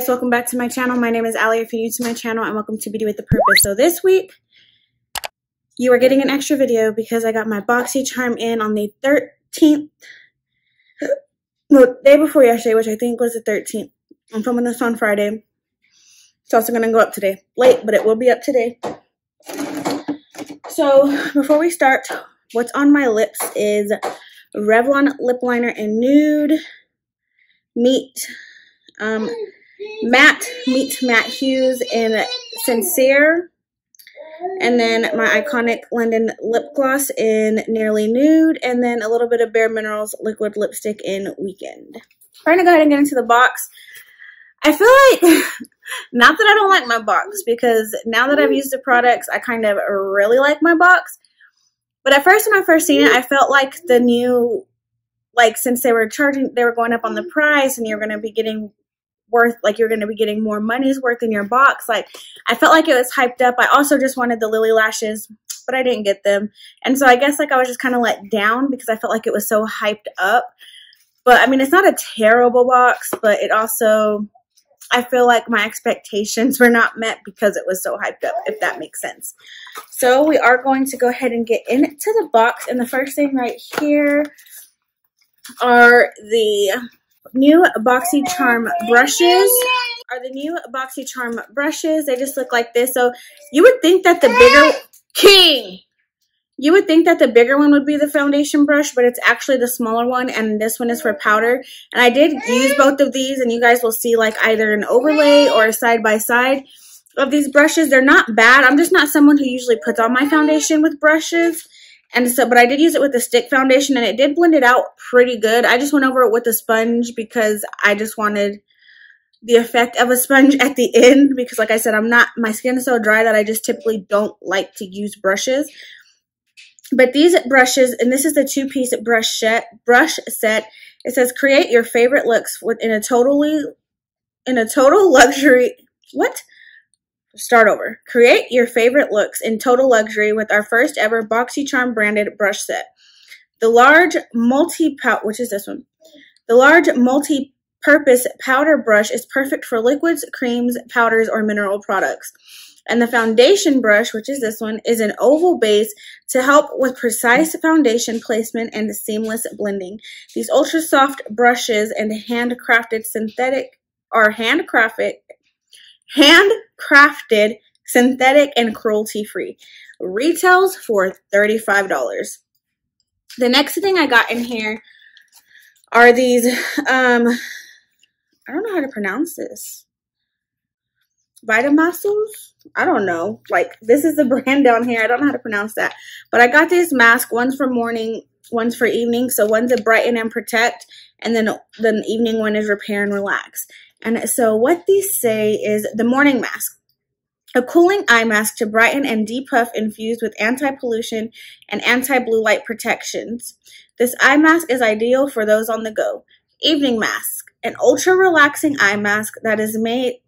guys, welcome back to my channel. My name is Allie. If you're new to my channel, and welcome to Beauty with a Purpose. So this week, you are getting an extra video because I got my BoxyCharm in on the 13th, well, day before yesterday, which I think was the 13th. I'm filming this on Friday. It's also going to go up today. Late, but it will be up today. So before we start, what's on my lips is Revlon lip liner in nude, Matte Hughes in Sincere, and then my Iconic London lip gloss in Nearly Nude, and then a little bit of Bare Minerals liquid lipstick in Weekend. Trying to go ahead and get into the box. I feel like, not that I don't like my box, because now that I've used the products, I kind of really like my box. But at first, when I first seen it, I felt like the new, like, since they were charging, they were going up on the price, and you're going to be getting worth, like, you're going to be getting more money's worth in your box. Like, I felt like it was hyped up. I also just wanted the Lily lashes, but I didn't get them. And so I guess, like, I was just kind of let down because I felt like it was so hyped up. But, I mean, it's not a terrible box, but it also, I feel like my expectations were not met because it was so hyped up, if that makes sense. So we are going to go ahead and get into the box. And the first thing right here are the new BoxyCharm brushes. They just look like this. So you would think that the bigger You would think that the bigger one would be the foundation brush, but it's actually the smaller one, and this one is for powder. And I did use both of these, and you guys will see like either an overlay or a side-by-side of these brushes. They're not bad. I'm just not someone who usually puts on my foundation with brushes. And so, but I did use it with a stick foundation, and it did blend it out pretty good. I just went over it with a sponge because I just wanted the effect of a sponge at the end because, like I said, my skin is so dry that I just typically don't like to use brushes. But these brushes, and this is the two-piece brush set. It says create your favorite looks within create your favorite looks in total luxury with our first ever BoxyCharm branded brush set. The large multi-pout, which is this one. The large multi-purpose powder brush is perfect for liquids, creams, powders, or mineral products. And the foundation brush, which is this one, is an oval base to help with precise foundation placement and seamless blending. These ultra soft brushes and handcrafted synthetic and cruelty free. Retails for $35. The next thing I got in here are these, I don't know how to pronounce this. Vitamastels? I don't know. Like, this is the brand down here. I don't know how to pronounce that. But I got these masks. One's for morning, one's for evening. So one's a brighten and protect. And then the evening one is repair and relax. And so what these say is the morning mask. A cooling eye mask to brighten and depuff infused with anti-pollution and anti-blue light protections. This eye mask is ideal for those on the go. Evening mask. An ultra-relaxing eye mask that is made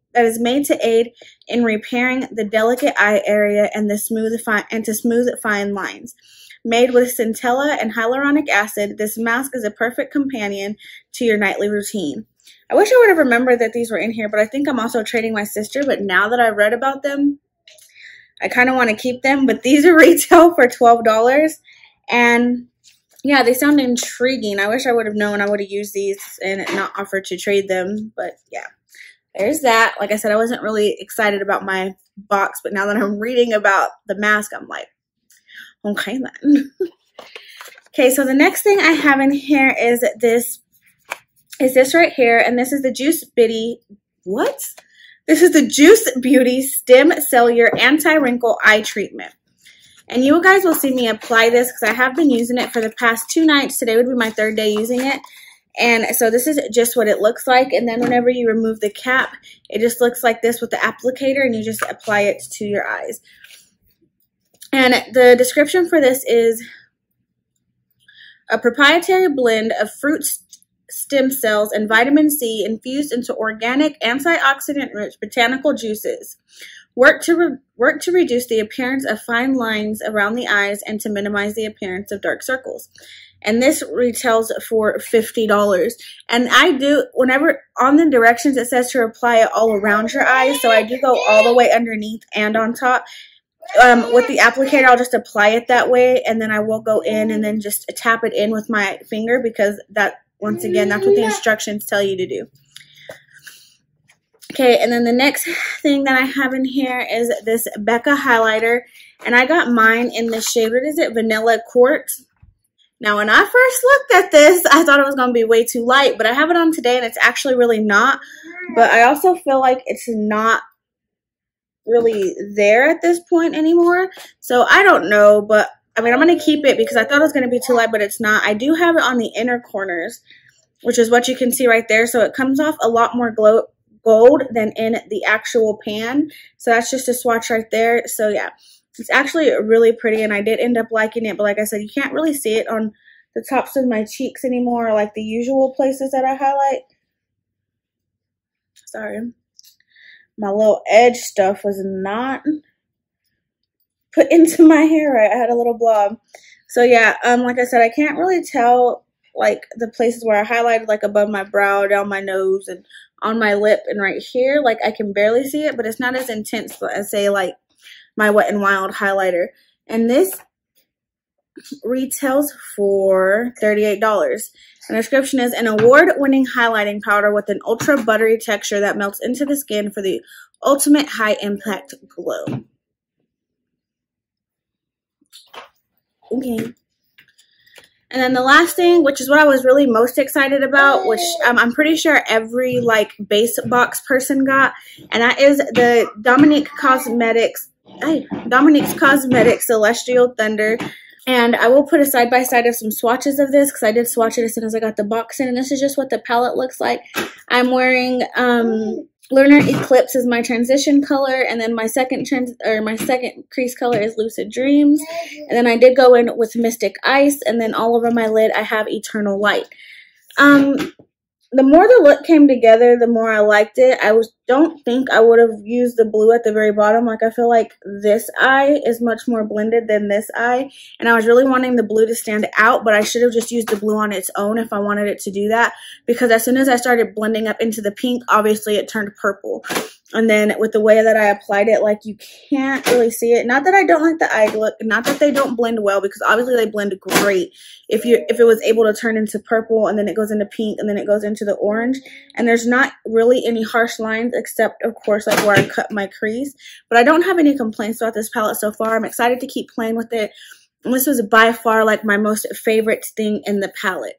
to aid in repairing the delicate eye area and to smooth fine lines. Made with centella and hyaluronic acid, this mask is a perfect companion to your nightly routine. I wish I would have remembered that these were in here, but I think I'm also trading my sister, but now that I've read about them, I kind of want to keep them, but these are retail for $12, and yeah, they sound intriguing. I wish I would have known. I would have used these and not offered to trade them, but yeah. There's that. Like I said, I wasn't really excited about my box, but now that I'm reading about the mask, I'm like, okay then. Okay, so the next thing I have in here is this right here, and this is the Juice Beauty. What? This is the Juice Beauty Stem Cellular Anti-Wrinkle Eye Treatment. And you guys will see me apply this because I have been using it for the past 2 nights. Today would be my 3rd day using it. And so this is just what it looks like. And then whenever you remove the cap, it just looks like this with the applicator, and you just apply it to your eyes. And the description for this is a proprietary blend of fruit stem cells and vitamin C infused into organic antioxidant-rich botanical juices. Work to reduce the appearance of fine lines around the eyes and to minimize the appearance of dark circles. And this retails for $50. And I do, whenever, on the directions, it says to apply it all around your eyes. So I do go all the way underneath and on top. With the applicator, I'll just apply it that way. And then I will go in and then just tap it in with my finger, because that, once again, that's what the instructions tell you to do. Okay, and then the next thing that I have in here is this Becca highlighter. And I got mine in the shade, what is it, Vanilla Quartz. Now, when I first looked at this, I thought it was going to be way too light, but I have it on today, and it's actually really not. But I also feel like it's not really there at this point anymore. So I don't know, but I mean, I'm going to keep it because I thought it was going to be too light, but it's not. I do have it on the inner corners, which is what you can see right there. So it comes off a lot more gold than in the actual pan. So that's just a swatch right there. So yeah. It's actually really pretty, and I did end up liking it, but like I said, you can't really see it on the tops of my cheeks anymore, like the usual places that I highlight. Sorry. My little edge stuff was not put into my hair right. I had a little blob. So yeah, like I said, I can't really tell like the places where I highlighted, like above my brow, down my nose, and on my lip, and right here. Like I can barely see it, but it's not as intense as, say, like my Wet n Wild highlighter. And this retails for $38. And the description is an award-winning highlighting powder with an ultra buttery texture that melts into the skin for the ultimate high impact glow. Okay. And then the last thing, which is what I was really most excited about, which I'm pretty sure every like base box person got, and that is the Dominique Cosmetics Celestial Thunder. And I will put a side by side of some swatches of this, because I did swatch it as soon as I got the box in. And this is just what the palette looks like. I'm wearing Lunar Eclipse is my transition color, and then my second crease color is Lucid Dreams. And then I did go in with Mystic Ice, and then all over my lid I have Eternal Light. The more the look came together, the more I liked it. Don't think I would have used the blue at the very bottom. Like, I feel like this eye is much more blended than this eye. And I was really wanting the blue to stand out, but I should have just used the blue on its own if I wanted it to do that. Because as soon as I started blending up into the pink, obviously it turned purple. And then with the way that I applied it, like, you can't really see it. Not that I don't like the eye look. Not that they don't blend well, because obviously they blend great. If it was able to turn into purple, and then it goes into pink, and then it goes into the orange. And there's not really any harsh lines, except, of course, like where I cut my crease. But I don't have any complaints about this palette so far. I'm excited to keep playing with it. And this was by far like my most favorite thing in the palette.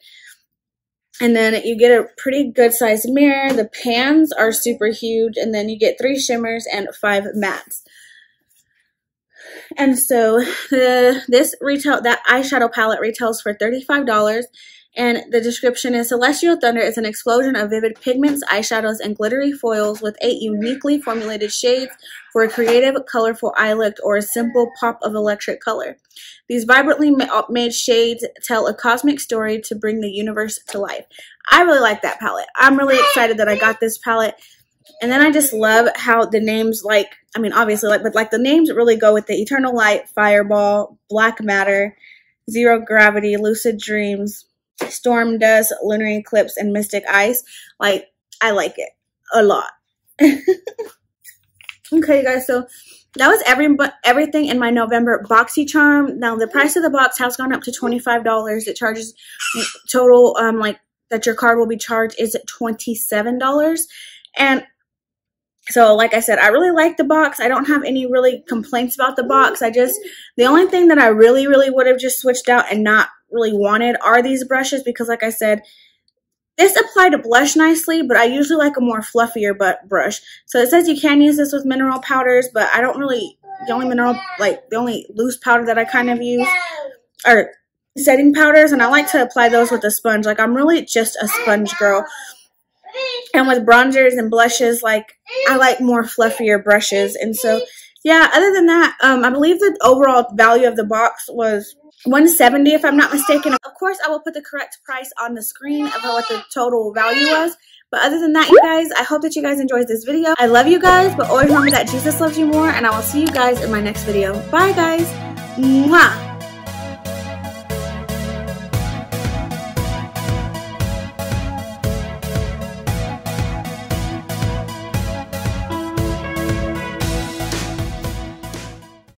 And then you get a pretty good sized mirror. The pans are super huge. And then you get 3 shimmers and 5 mattes. And so that eyeshadow palette retails for $35. And the description is, Celestial Thunder is an explosion of vivid pigments, eyeshadows, and glittery foils with 8 uniquely formulated shades for a creative, colorful eye lift or a simple pop of electric color. These vibrantly made shades tell a cosmic story to bring the universe to life. I really like that palette. I'm really excited that I got this palette. And then I just love how the names, like, I mean, obviously, like, but like the names really go with the Eternal Light, Fireball, Black Matter, Zero Gravity, Lucid Dreams, Storm Dust, Lunar Eclipse, and Mystic Ice. Like, I like it a lot. Okay, you guys, so that was everything in my November BoxyCharm. Now, the price of the box has gone up to $25. It charges total, like, that your card will be charged is $27. And so, like I said, I really like the box. I don't have any really complaints about the box. The only thing that I really, really would have just switched out and not really wanted are these brushes, because like I said, this applied a blush nicely, but I usually like a more fluffier brush. So it says you can use this with mineral powders, but I don't really, the only loose powder that I kind of use are setting powders, and I like to apply those with a sponge. Like, I'm really just a sponge girl. And with bronzers and blushes, like, I like more fluffier brushes. And so, yeah, other than that, I believe the overall value of the box was $170, if I'm not mistaken. Of course, I will put the correct price on the screen of what the total value was. But other than that, you guys, I hope that you guys enjoyed this video. I love you guys, but always remember that Jesus loves you more, and I will see you guys in my next video. Bye, guys. Mwah.